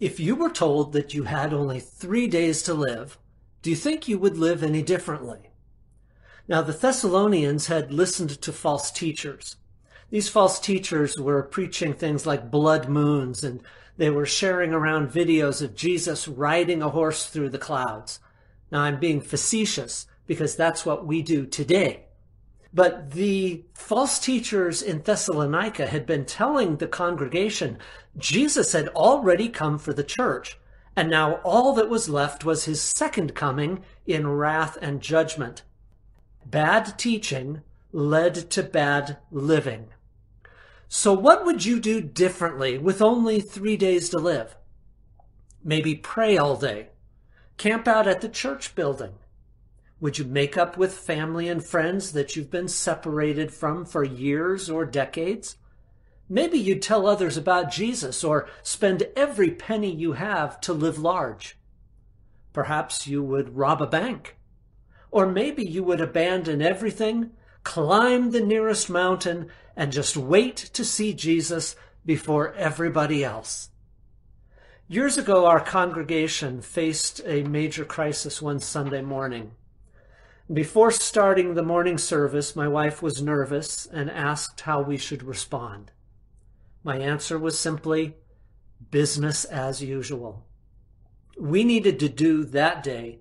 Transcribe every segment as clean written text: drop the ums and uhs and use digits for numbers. If you were told that you had only 3 days to live, do you think you would live any differently? Now, the Thessalonians had listened to false teachers. These false teachers were preaching things like blood moons, and they were sharing around videos of Jesus riding a horse through the clouds. Now, I'm being facetious because that's what we do today. But the false teachers in Thessalonica had been telling the congregation Jesus had already come for the church, and now all that was left was his second coming in wrath and judgment. Bad teaching led to bad living. So what would you do differently with only 3 days to live? Maybe pray all day. Camp out at the church building. Would you make up with family and friends that you've been separated from for years or decades? Maybe you'd tell others about Jesus or spend every penny you have to live large. Perhaps you would rob a bank. Or maybe you would abandon everything, climb the nearest mountain, and just wait to see Jesus before everybody else. Years ago, our congregation faced a major crisis one Sunday morning. Before starting the morning service, my wife was nervous and asked how we should respond. My answer was simply, business as usual. We needed to do that day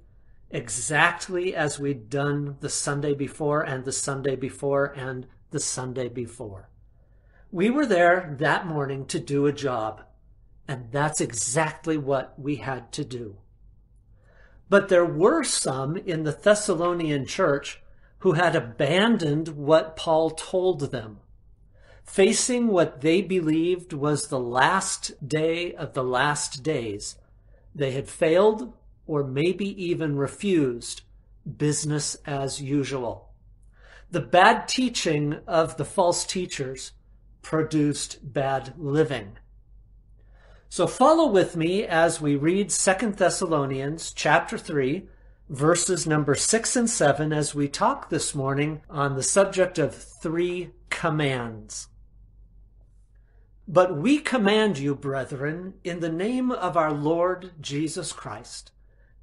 exactly as we'd done the Sunday before and the Sunday before and the Sunday before. We were there that morning to do a job, and that's exactly what we had to do. But there were some in the Thessalonian church who had abandoned what Paul told them, facing what they believed was the last day of the last days. They had failed, or maybe even refused, business as usual. The bad teaching of the false teachers produced bad living. So follow with me as we read 2 Thessalonians chapter 3, verses number 6 and 7, as we talk this morning on the subject of three commands. But we command you, brethren, in the name of our Lord Jesus Christ,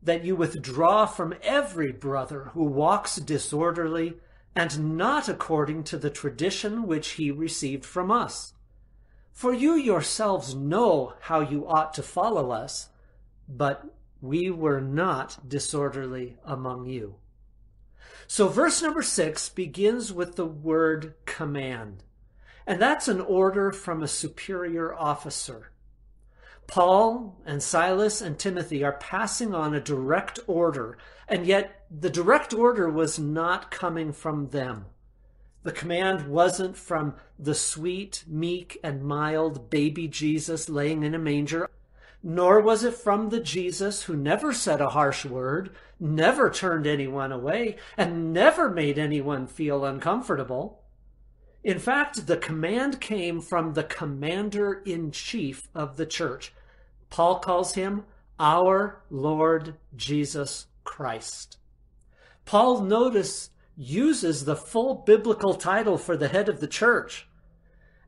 that you withdraw from every brother who walks disorderly and not according to the tradition which he received from us. For you yourselves know how you ought to follow us, but we were not disorderly among you. So verse number 6 begins with the word command, and that's an order from a superior officer. Paul and Silas and Timothy are passing on a direct order, and yet the direct order was not coming from them. The command wasn't from the sweet, meek, and mild baby Jesus laying in a manger, nor was it from the Jesus who never said a harsh word, never turned anyone away, and never made anyone feel uncomfortable. In fact, the command came from the commander-in-chief of the church. Paul calls him our Lord Jesus Christ. Paul uses the full biblical title for the head of the church.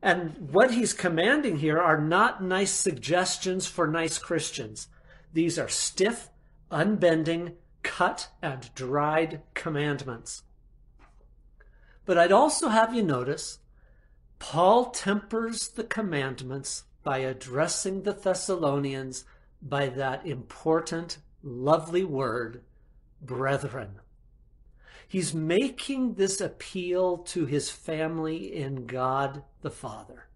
And what he's commanding here are not nice suggestions for nice Christians. These are stiff, unbending, cut and dried commandments. But I'd also have you notice, Paul tempers the commandments by addressing the Thessalonians by that important, lovely word, brethren. He's making this appeal to his family in God the Father.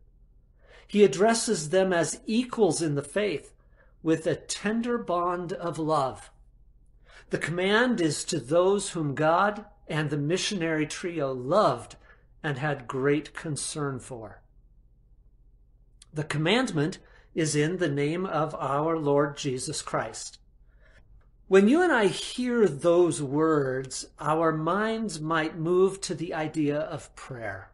He addresses them as equals in the faith with a tender bond of love. The command is to those whom God and the missionary trio loved and had great concern for. The commandment is in the name of our Lord Jesus Christ. When you and I hear those words, our minds might move to the idea of prayer.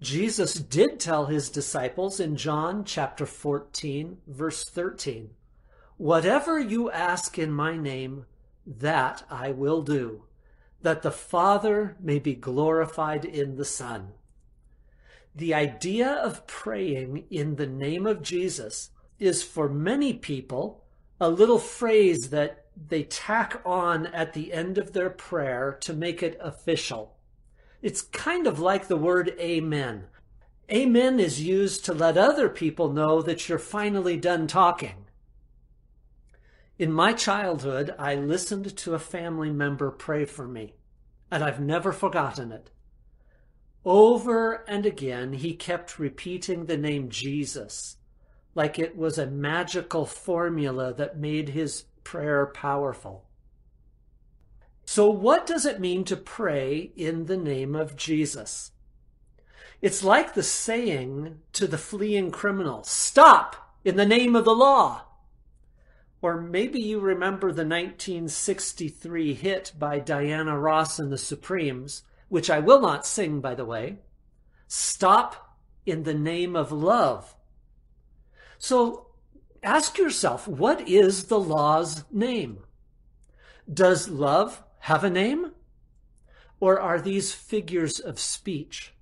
Jesus did tell his disciples in John chapter 14, verse 13, "Whatever you ask in my name, that I will do, that the Father may be glorified in the Son." The idea of praying in the name of Jesus is for many people a little phrase that they tack on at the end of their prayer to make it official. It's kind of like the word amen. Amen is used to let other people know that you're finally done talking. In my childhood, I listened to a family member pray for me, and I've never forgotten it. Over and again, he kept repeating the name Jesus, like it was a magical formula that made his prayer powerful. So what does it mean to pray in the name of Jesus? It's like the saying to the fleeing criminal, "Stop in the name of the law." Or maybe you remember the 1963 hit by Diana Ross and the Supremes, which I will not sing, by the way, "Stop in the Name of Love." So ask yourself, what is the law's name? Does love have a name? Or are these figures of speech?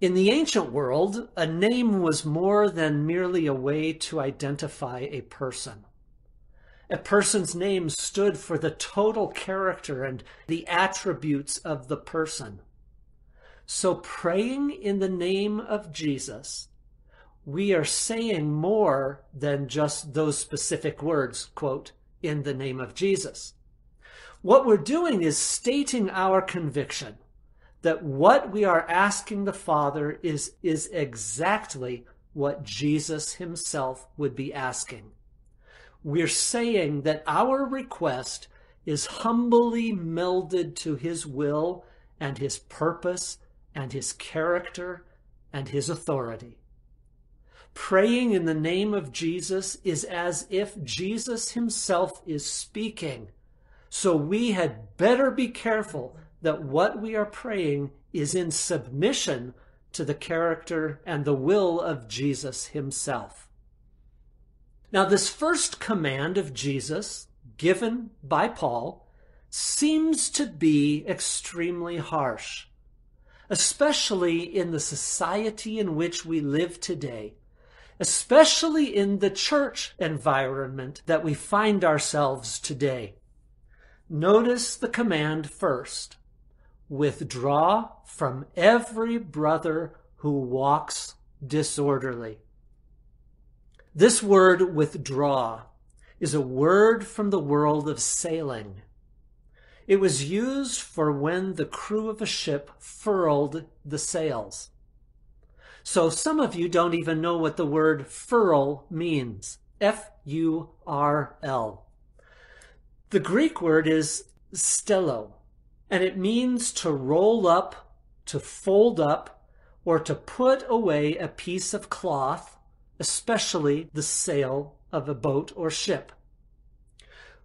In the ancient world, a name was more than merely a way to identify a person. A person's name stood for the total character and the attributes of the person. So praying in the name of Jesus, we are saying more than just those specific words, quote, "in the name of Jesus." What we're doing is stating our conviction that what we are asking the Father is exactly what Jesus himself would be asking. We're saying that our request is humbly melded to his will and his purpose and his character and his authority. Praying in the name of Jesus is as if Jesus himself is speaking, so we had better be careful that what we are praying is in submission to the character and the will of Jesus himself. Now, this first command of Jesus, given by Paul, seems to be extremely harsh, especially in the society in which we live today, especially in the church environment that we find ourselves today. Notice the command first. Withdraw from every brother who walks disorderly. This word withdraw is a word from the world of sailing. It was used for when the crew of a ship furled the sails. So some of you don't even know what the word furl means. F-U-R-L. The Greek word is stello, and it means to roll up, to fold up, or to put away a piece of cloth, especially the sail of a boat or ship.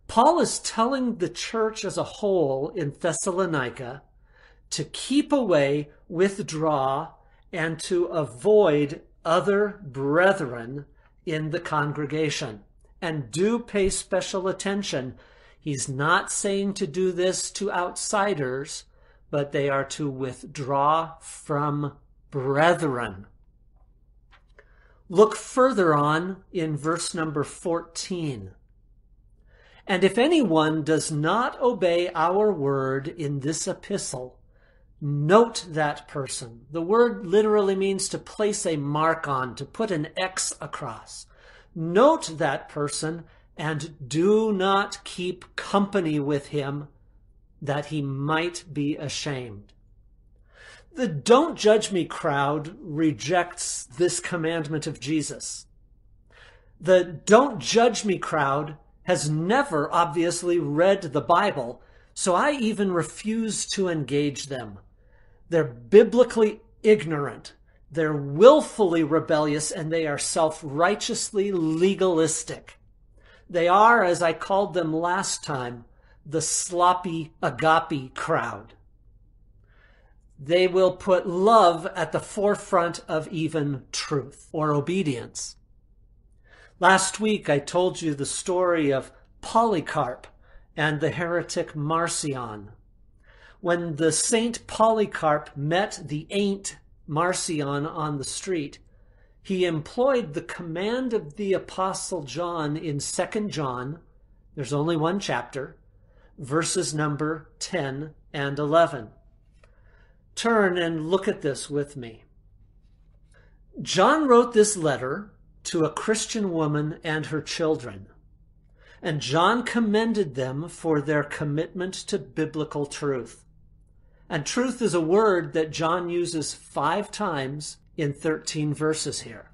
Paul is telling the church as a whole in Thessalonica to keep away, withdraw, and to avoid other brethren in the congregation. And do pay special attention. He's not saying to do this to outsiders, but they are to withdraw from brethren. Look further on in verse number 14. "And if anyone does not obey our word in this epistle, note that person." The word literally means to place a mark on, to put an X across. "Note that person, and do not keep company with him, that he might be ashamed." The "don't judge me" crowd rejects this commandment of Jesus. The "don't judge me" crowd has never obviously read the Bible, so I even refuse to engage them. They're biblically ignorant, they're willfully rebellious, and they are self-righteously legalistic. They are, as I called them last time, the sloppy agape crowd. They will put love at the forefront of even truth or obedience. Last week, I told you the story of Polycarp and the heretic Marcion. When the Saint Polycarp met the ain't Marcion on the street, he employed the command of the Apostle John in 2 John, there's only one chapter, verses number 10 and 11. Turn and look at this with me. John wrote this letter to a Christian woman and her children, and John commended them for their commitment to biblical truth. And truth is a word that John uses 5 times in 13 verses here.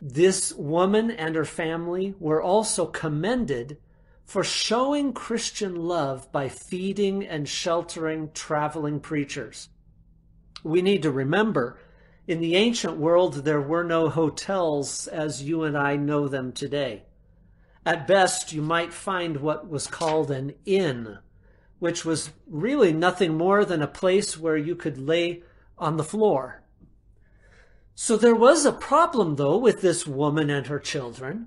This woman and her family were also commended for showing Christian love by feeding and sheltering traveling preachers. We need to remember, in the ancient world, there were no hotels as you and I know them today. At best, you might find what was called an inn, which was really nothing more than a place where you could lay on the floor. So there was a problem, though, with this woman and her children.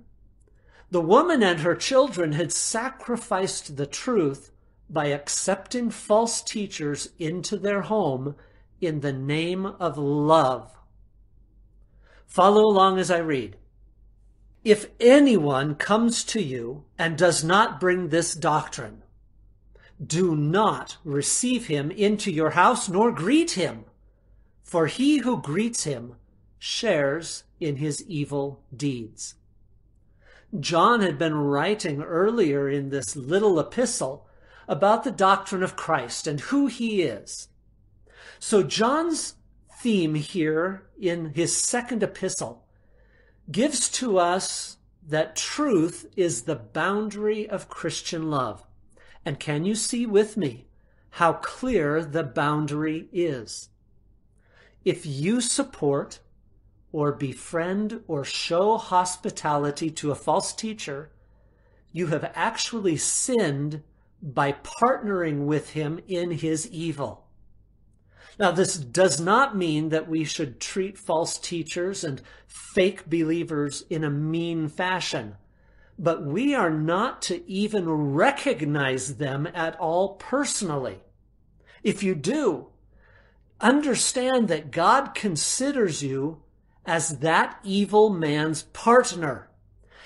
The woman and her children had sacrificed the truth by accepting false teachers into their home in the name of love. Follow along as I read. If anyone comes to you and does not bring this doctrine, do not receive him into your house nor greet him, for he who greets him shares in his evil deeds. John had been writing earlier in this little epistle about the doctrine of Christ and who he is. So John's theme here in his second epistle gives to us that truth is the boundary of Christian love. And can you see with me how clear the boundary is? If you support or befriend or show hospitality to a false teacher, you have actually sinned by partnering with him in his evil. Now, this does not mean that we should treat false teachers and fake believers in a mean fashion, but we are not to even recognize them at all personally. If you do, understand that God considers you as that evil man's partner,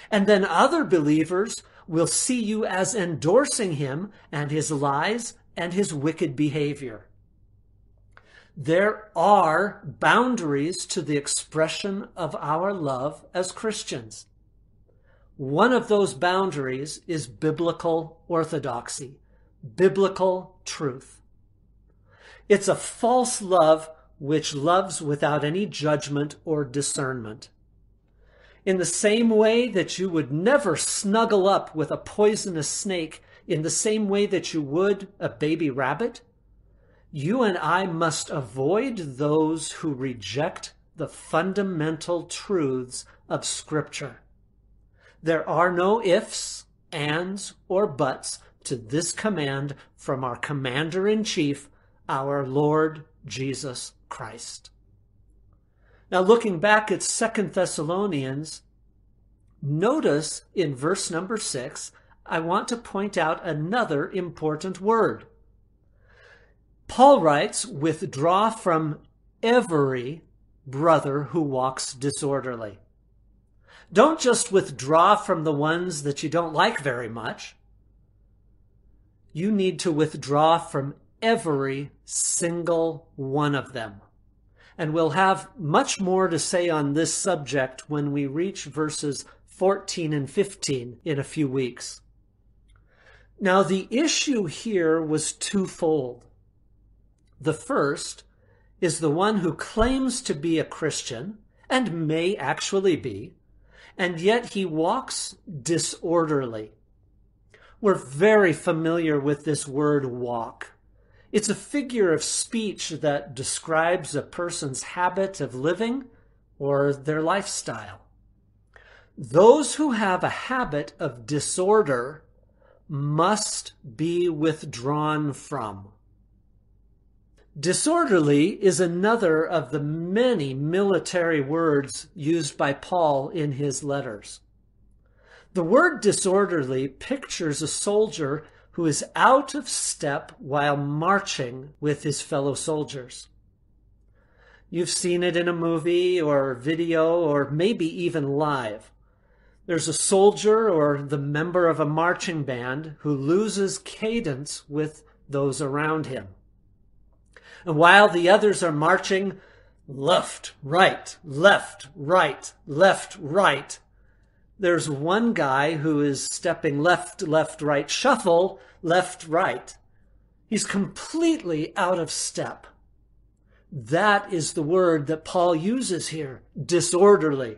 and then other believers will see you as endorsing him and his lies and his wicked behavior. There are boundaries to the expression of our love as Christians. One of those boundaries is biblical orthodoxy, biblical truth. It's a false love which loves without any judgment or discernment. In the same way that you would never snuggle up with a poisonous snake, in the same way that you would a baby rabbit, you and I must avoid those who reject the fundamental truths of Scripture. There are no ifs, ands, or buts to this command from our Commander-in-Chief, our Lord Jesus Christ. Now, looking back at 2 Thessalonians, notice in verse number 6, I want to point out another important word. Paul writes, withdraw from every brother who walks disorderly. Don't just withdraw from the ones that you don't like very much. You need to withdraw from every single one of them. And we'll have much more to say on this subject when we reach verses 14 and 15 in a few weeks. Now, the issue here was twofold. The first is the one who claims to be a Christian, and may actually be, and yet he walks disorderly. We're very familiar with this word walk. It's a figure of speech that describes a person's habit of living or their lifestyle. Those who have a habit of disorder must be withdrawn from. Disorderly is another of the many military words used by Paul in his letters. The word disorderly pictures a soldier who is out of step while marching with his fellow soldiers. You've seen it in a movie or video or maybe even live. There's a soldier or the member of a marching band who loses cadence with those around him. And while the others are marching left, right, left, right, left, right, there's one guy who is stepping left, left, right, shuffle, left, right. He's completely out of step. That is the word that Paul uses here, disorderly.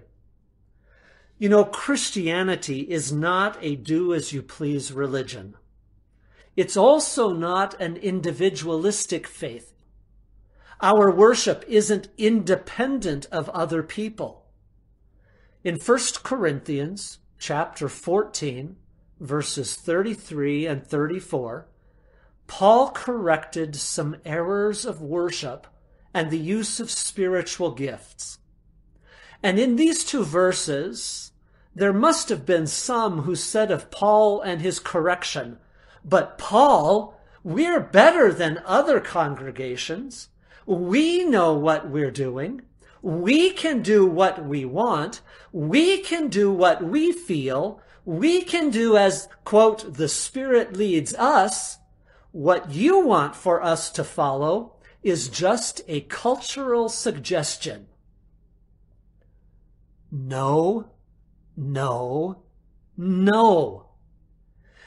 You know, Christianity is not a do-as-you-please religion. It's also not an individualistic faith. Our worship isn't independent of other people. In 1 Corinthians chapter 14, verses 33 and 34, Paul corrected some errors of worship and the use of spiritual gifts. And in these two verses, there must have been some who said of Paul and his correction, "But Paul, we're better than other congregations. We know what we're doing. We can do what we want. We can do what we feel. We can do as, quote, the Spirit leads us. What you want for us to follow is just a cultural suggestion." No, no, no.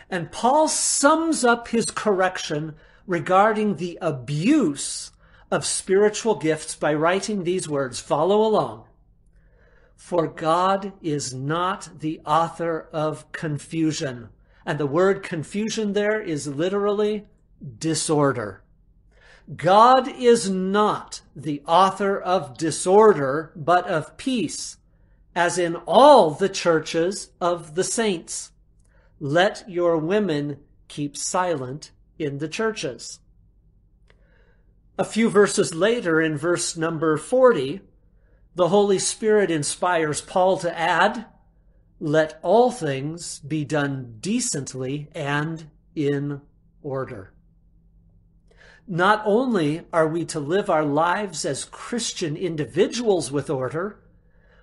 And Paul sums up his correction regarding the abuse of spiritual gifts by writing these words. Follow along. "For God is not the author of confusion." And the word confusion there is literally disorder. God is not the author of disorder, but of peace, as in all the churches of the saints. Let your women keep silent in the churches. A few verses later, in verse number 40, the Holy Spirit inspires Paul to add, "Let all things be done decently and in order." Not only are we to live our lives as Christian individuals with order,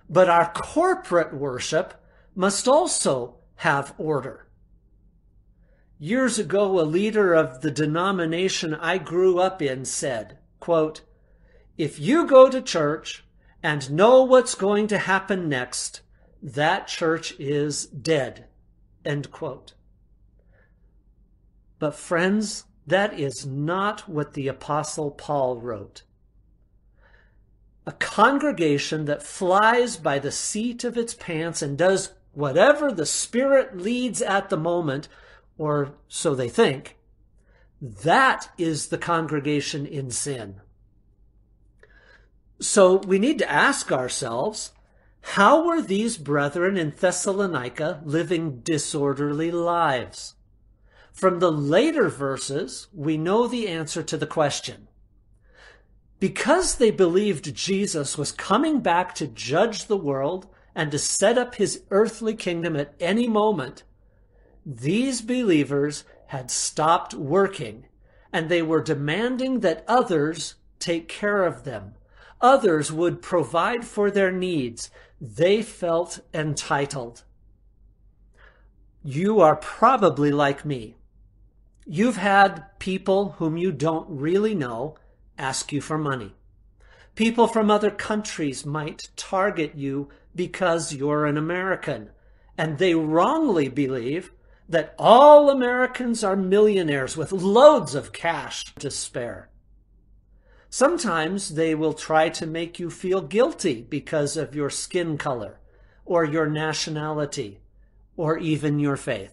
but our corporate worship must also have order. Years ago, a leader of the denomination I grew up in said, quote, "If you go to church and know what's going to happen next, that church is dead," end quote. But friends, that is not what the Apostle Paul wrote. A congregation that flies by the seat of its pants and does whatever the Spirit leads at the moment, or so they think, that is the congregation in sin. So we need to ask ourselves, how were these brethren in Thessalonica living disorderly lives? From the later verses, we know the answer to the question. Because they believed Jesus was coming back to judge the world and to set up his earthly kingdom at any moment, these believers had stopped working, and they were demanding that others take care of them. Others would provide for their needs. They felt entitled. You are probably like me. You've had people whom you don't really know ask you for money. People from other countries might target you because you're an American, and they wrongly believe that all Americans are millionaires with loads of cash to spare. Sometimes they will try to make you feel guilty because of your skin color, or your nationality, or even your faith.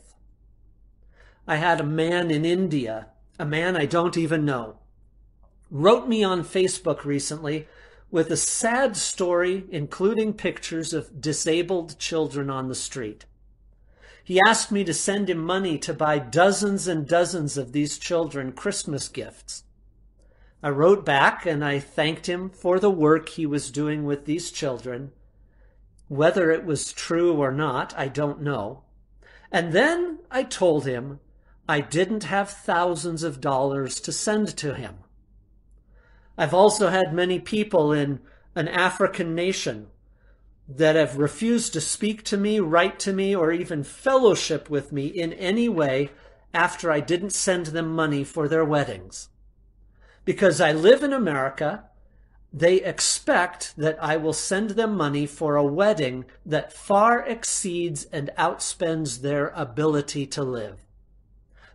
I had a man in India, a man I don't even know, wrote me on Facebook recently with a sad story, including pictures of disabled children on the street. He asked me to send him money to buy dozens and dozens of these children Christmas gifts. I wrote back and I thanked him for the work he was doing with these children. Whether it was true or not, I don't know. And then I told him I didn't have thousands of dollars to send to him. I've also had many people in an African nation that have refused to speak to me, write to me, or even fellowship with me in any way after I didn't send them money for their weddings. Because I live in America, they expect that I will send them money for a wedding that far exceeds and outspends their ability to live.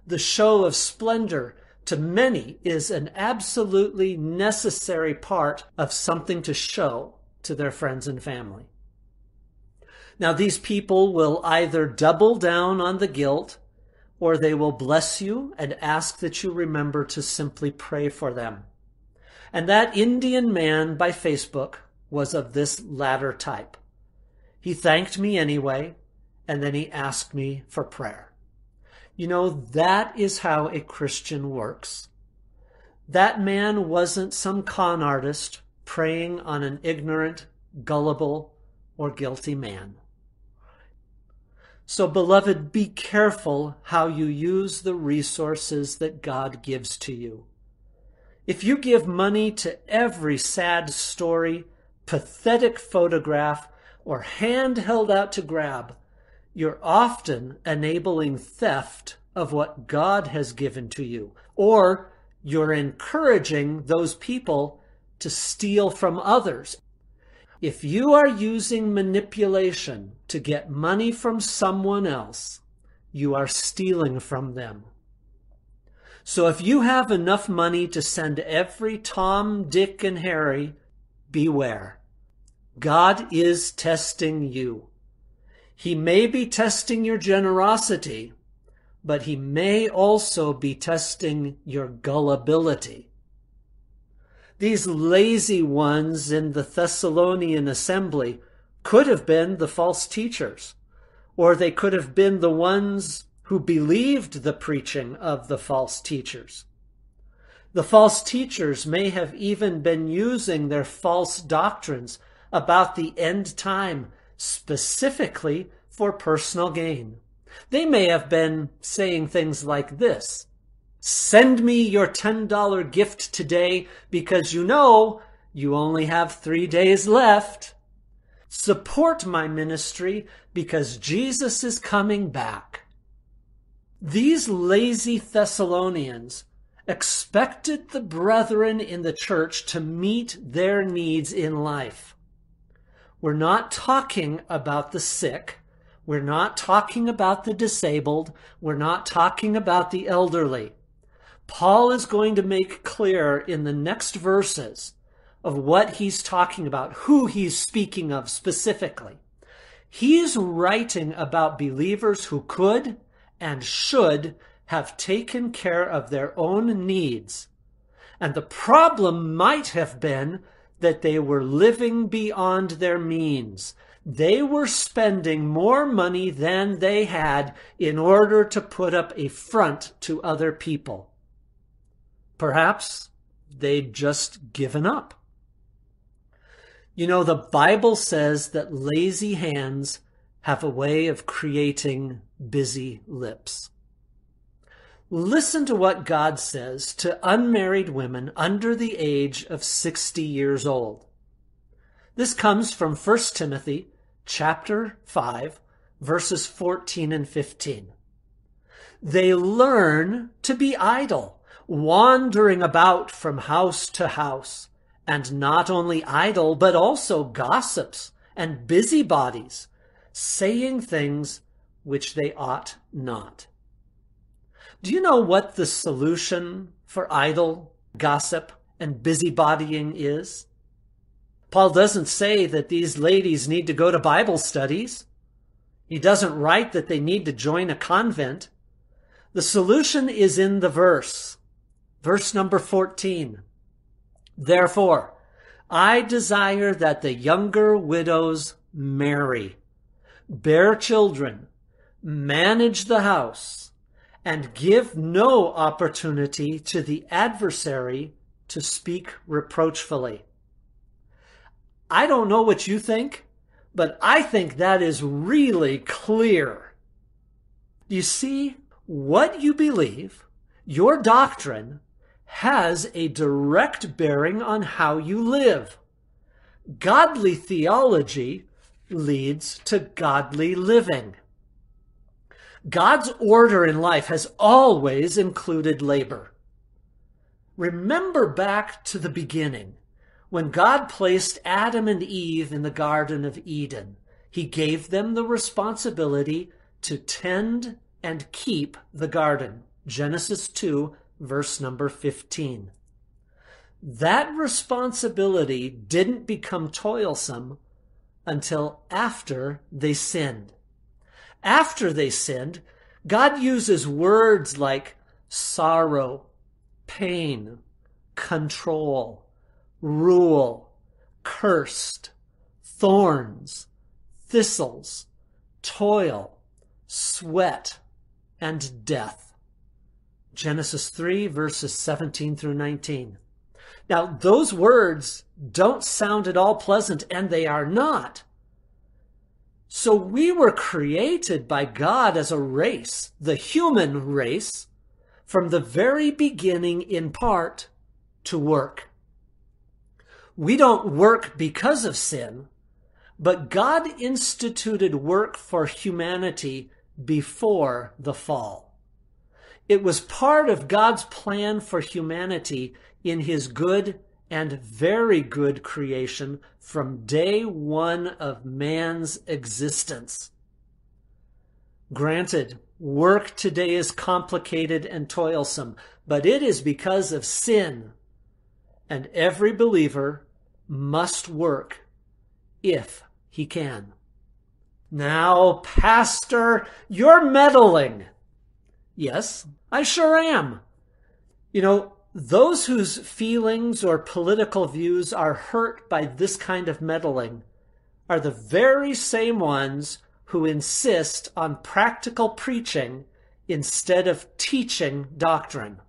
The show of splendor to many is an absolutely necessary part of something to show to their friends and family. Now, these people will either double down on the guilt, or they will bless you and ask that you remember to simply pray for them. And that Indian man by Facebook was of this latter type. He thanked me anyway, and then he asked me for prayer. You know, that is how a Christian works. That man wasn't some con artist preying on an ignorant, gullible, or guilty man. So, beloved, be careful how you use the resources that God gives to you. If you give money to every sad story, pathetic photograph, or hand held out to grab, you're often enabling theft of what God has given to you, or you're encouraging those people to steal from others. If you are using manipulation to get money from someone else, you are stealing from them. So if you have enough money to send every Tom, Dick, and Harry, beware. God is testing you. He may be testing your generosity, but he may also be testing your gullibility. These lazy ones in the Thessalonian assembly could have been the false teachers, or they could have been the ones who believed the preaching of the false teachers. The false teachers may have even been using their false doctrines about the end time specifically for personal gain. They may have been saying things like this: "Send me your $10 gift today because you know you only have 3 days left. Support my ministry because Jesus is coming back." These lazy Thessalonians expected the brethren in the church to meet their needs in life. We're not talking about the sick. We're not talking about the disabled. We're not talking about the elderly. Paul is going to make clear in the next verses of what he's talking about, who he's speaking of specifically. He's writing about believers who could and should have taken care of their own needs. And the problem might have been that they were living beyond their means. They were spending more money than they had in order to put up a front to other people. Perhaps they'd just given up. You know, the Bible says that lazy hands have a way of creating busy lips. Listen to what God says to unmarried women under the age of 60 years old. This comes from 1 Timothy chapter 5, verses 14 and 15. "They learn to be idle, wandering about from house to house, and not only idle, but also gossips and busybodies, saying things which they ought not." Do you know what the solution for idle, gossip, and busybodying is? Paul doesn't say that these ladies need to go to Bible studies. He doesn't write that they need to join a convent. The solution is in the verse. Verse number 14, "Therefore, I desire that the younger widows marry, bear children, manage the house, and give no opportunity to the adversary to speak reproachfully." I don't know what you think, but I think that is really clear. You see, what you believe, your doctrine, has a direct bearing on how you live. Godly theology leads to godly living. God's order in life has always included labor. Remember back to the beginning, when God placed Adam and Eve in the Garden of Eden. He gave them the responsibility to tend and keep the garden. Genesis 2, verse number 15. That responsibility didn't become toilsome until after they sinned. After they sinned, God uses words like sorrow, pain, control, rule, cursed, thorns, thistles, toil, sweat, and death. Genesis 3, verses 17 through 19. Now, those words don't sound at all pleasant, and they are not. So we were created by God as a race, the human race, from the very beginning in part to work. We don't work because of sin, but God instituted work for humanity before the fall. It was part of God's plan for humanity in his good and very good creation from day one of man's existence. Granted, work today is complicated and toilsome, but it is because of sin, and every believer must work if he can. Now, Pastor, you're meddling. Yes, I sure am. You know, those whose feelings or political views are hurt by this kind of meddling are the very same ones who insist on practical preaching instead of teaching doctrine.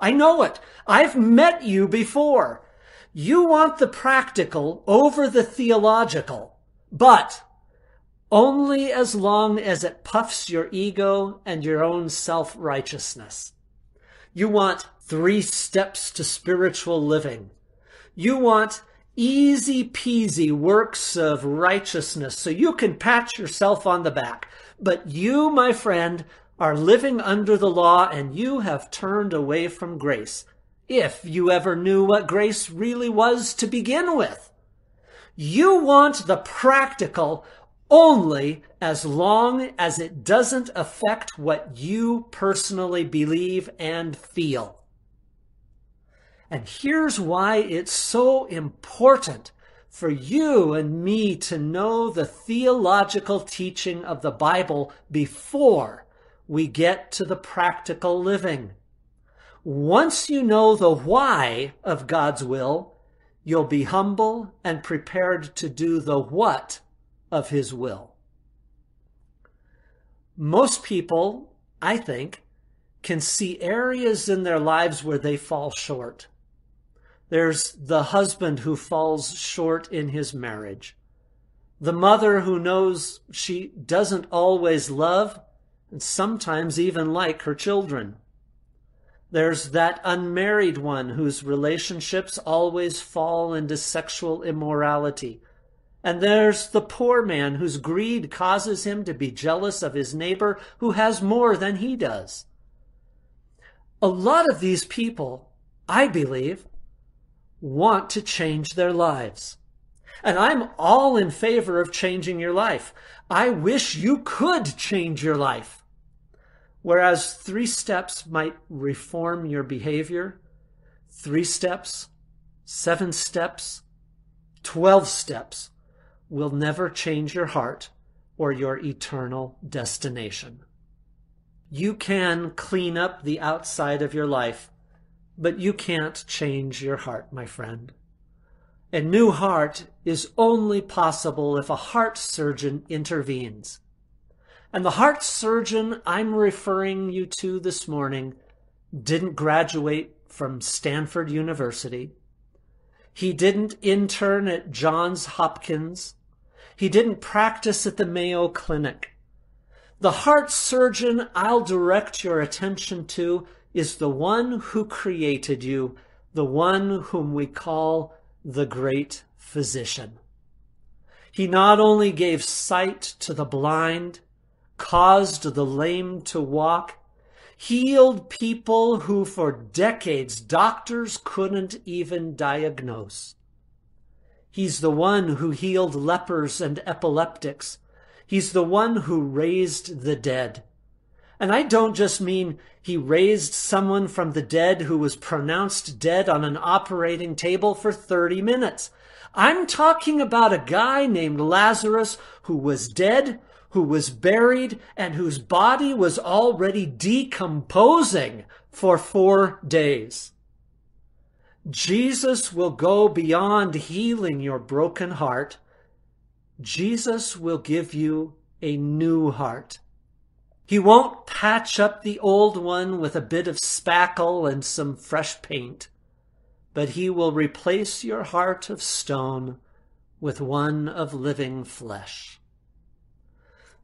I know it. I've met you before. You want the practical over the theological, but only as long as it puffs your ego and your own self-righteousness. You want 3 steps to spiritual living. You want easy-peasy works of righteousness so you can pat yourself on the back. But you, my friend, are living under the law, and you have turned away from grace, if you ever knew what grace really was to begin with. You want the practical only as long as it doesn't affect what you personally believe and feel. And here's why it's so important for you and me to know the theological teaching of the Bible before we get to the practical living. Once you know the why of God's will, you'll be humble and prepared to do the what of his will. Most people, I think, can see areas in their lives where they fall short. There's the husband who falls short in his marriage, the mother who knows she doesn't always love and sometimes even like her children. There's that unmarried one whose relationships always fall into sexual immorality. And there's the poor man whose greed causes him to be jealous of his neighbor who has more than he does. A lot of these people, I believe, want to change their lives. And I'm all in favor of changing your life. I wish you could change your life. Whereas 3 steps might reform your behavior, 3 steps, 7 steps, 12 steps will never change your heart or your eternal destination. You can clean up the outside of your life, but you can't change your heart, my friend. A new heart is only possible if a heart surgeon intervenes. And the heart surgeon I'm referring you to this morning didn't graduate from Stanford University. He didn't intern at Johns Hopkins. He didn't practice at the Mayo Clinic. The heart surgeon I'll direct your attention to is the one who created you, the one whom we call the great physician. He not only gave sight to the blind, caused the lame to walk, healed people who for decades doctors couldn't even diagnose. He's the one who healed lepers and epileptics. He's the one who raised the dead. And I don't just mean he raised someone from the dead who was pronounced dead on an operating table for 30 minutes. I'm talking about a guy named Lazarus who was dead, who was buried, and whose body was already decomposing for 4 days. Jesus will go beyond healing your broken heart. Jesus will give you a new heart. He won't patch up the old one with a bit of spackle and some fresh paint, but he will replace your heart of stone with one of living flesh.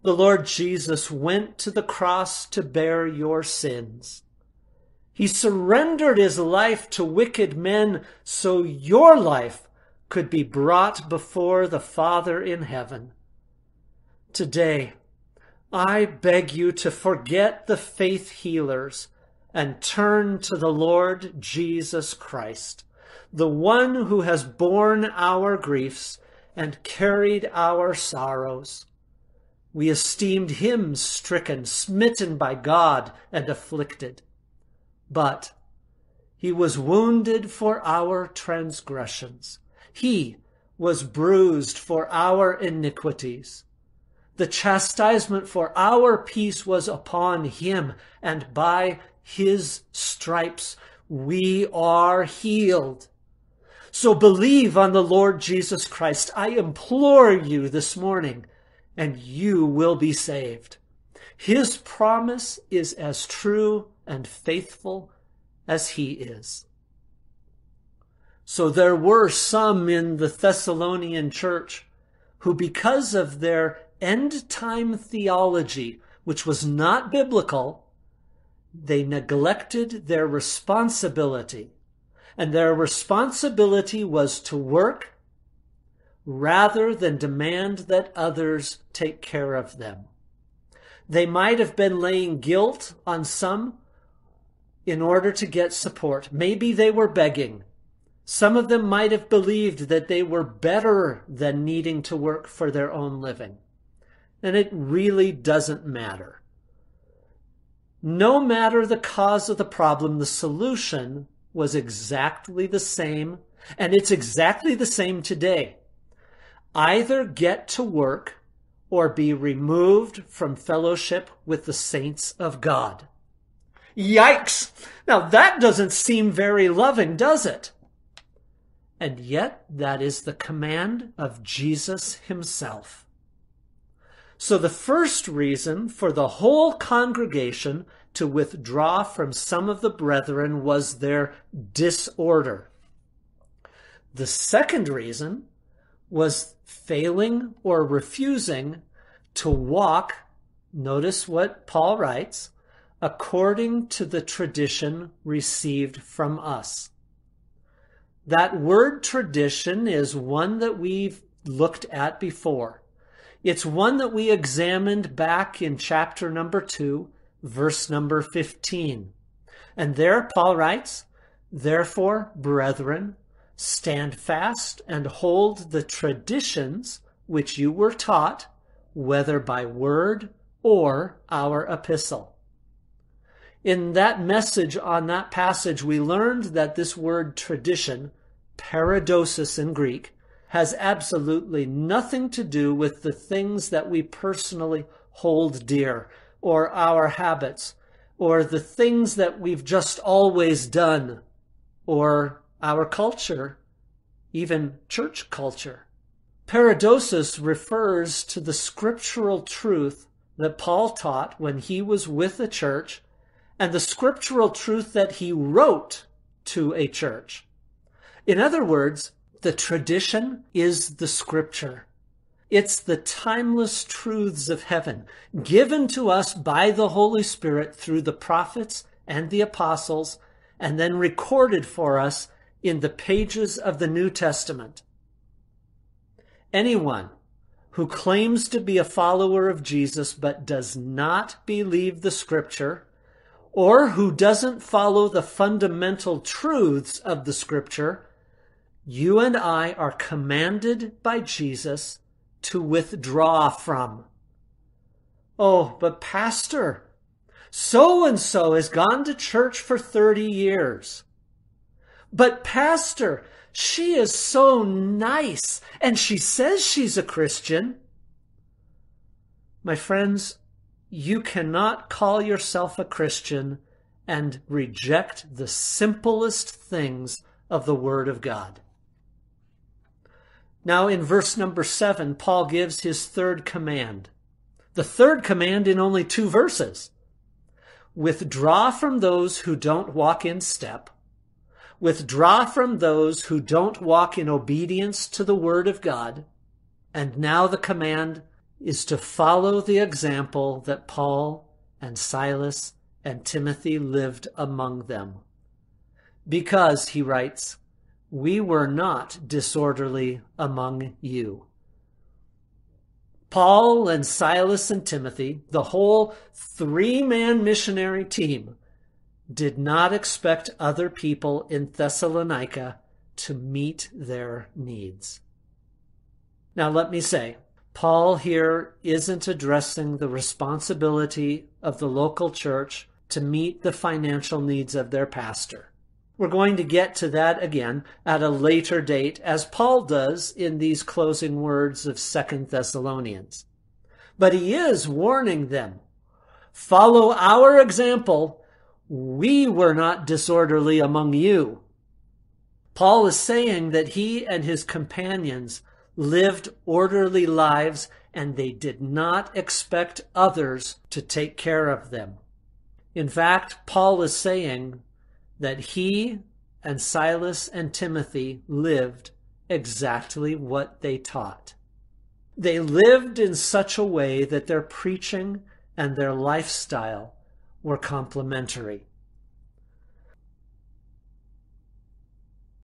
The Lord Jesus went to the cross to bear your sins. He surrendered his life to wicked men so your life could be brought before the Father in heaven. Today, I beg you to forget the faith healers and turn to the Lord Jesus Christ, the one who has borne our griefs and carried our sorrows. We esteemed him stricken, smitten by God, and afflicted. But he was wounded for our transgressions. He was bruised for our iniquities. The chastisement for our peace was upon him, and by his stripes we are healed. So believe on the Lord Jesus Christ, I implore you this morning, and you will be saved. His promise is as true and faithful as he is. So there were some in the Thessalonian church who, because of their end-time theology, which was not biblical, they neglected their responsibility. And their responsibility was to work rather than demand that others take care of them. They might have been laying guilt on some in order to get support. Maybe they were begging. Some of them might have believed that they were better than needing to work for their own living. And it really doesn't matter. No matter the cause of the problem, the solution was exactly the same, and it's exactly the same today. Either get to work or be removed from fellowship with the saints of God. Yikes! Now that doesn't seem very loving, does it? And yet that is the command of Jesus himself. So the first reason for the whole congregation to withdraw from some of the brethren was their disorder. The second reason was failing or refusing to walk, notice what Paul writes, according to the tradition received from us. That word tradition is one that we've looked at before. It's one that we examined back in chapter number 2, verse number 15. And there Paul writes, "Therefore, brethren, stand fast and hold the traditions which you were taught, whether by word or our epistle." In that message on that passage, we learned that this word tradition, paradosis in Greek, has absolutely nothing to do with the things that we personally hold dear, or our habits, or the things that we've just always done, or our culture, even church culture. Paradosis refers to the scriptural truth that Paul taught when he was with a church, and the scriptural truth that he wrote to a church. In other words, the tradition is the scripture. It's the timeless truths of heaven given to us by the Holy Spirit through the prophets and the apostles, and then recorded for us in the pages of the New Testament. Anyone who claims to be a follower of Jesus but does not believe the Scripture, or who doesn't follow the fundamental truths of the Scripture, you and I are commanded by Jesus to withdraw from. Oh, but Pastor, so-and-so has gone to church for 30 years. But Pastor, she is so nice, and she says she's a Christian. My friends, you cannot call yourself a Christian and reject the simplest things of the Word of God. Now in verse number 7, Paul gives his third command. The third command in only 2 verses. Withdraw from those who don't walk in step. Withdraw from those who don't walk in obedience to the Word of God. And now the command is to follow the example that Paul and Silas and Timothy lived among them. Because, he writes, we were not disorderly among you. Paul and Silas and Timothy, the whole 3-man missionary team, did not expect other people in Thessalonica to meet their needs. Now let me say, Paul here isn't addressing the responsibility of the local church to meet the financial needs of their pastor. We're going to get to that again at a later date, as Paul does in these closing words of 2 Thessalonians. But he is warning them, follow our example. We were not disorderly among you. Paul is saying that he and his companions lived orderly lives, and they did not expect others to take care of them. In fact, Paul is saying that he and Silas and Timothy lived exactly what they taught. They lived in such a way that their preaching and their lifestyle were complementary.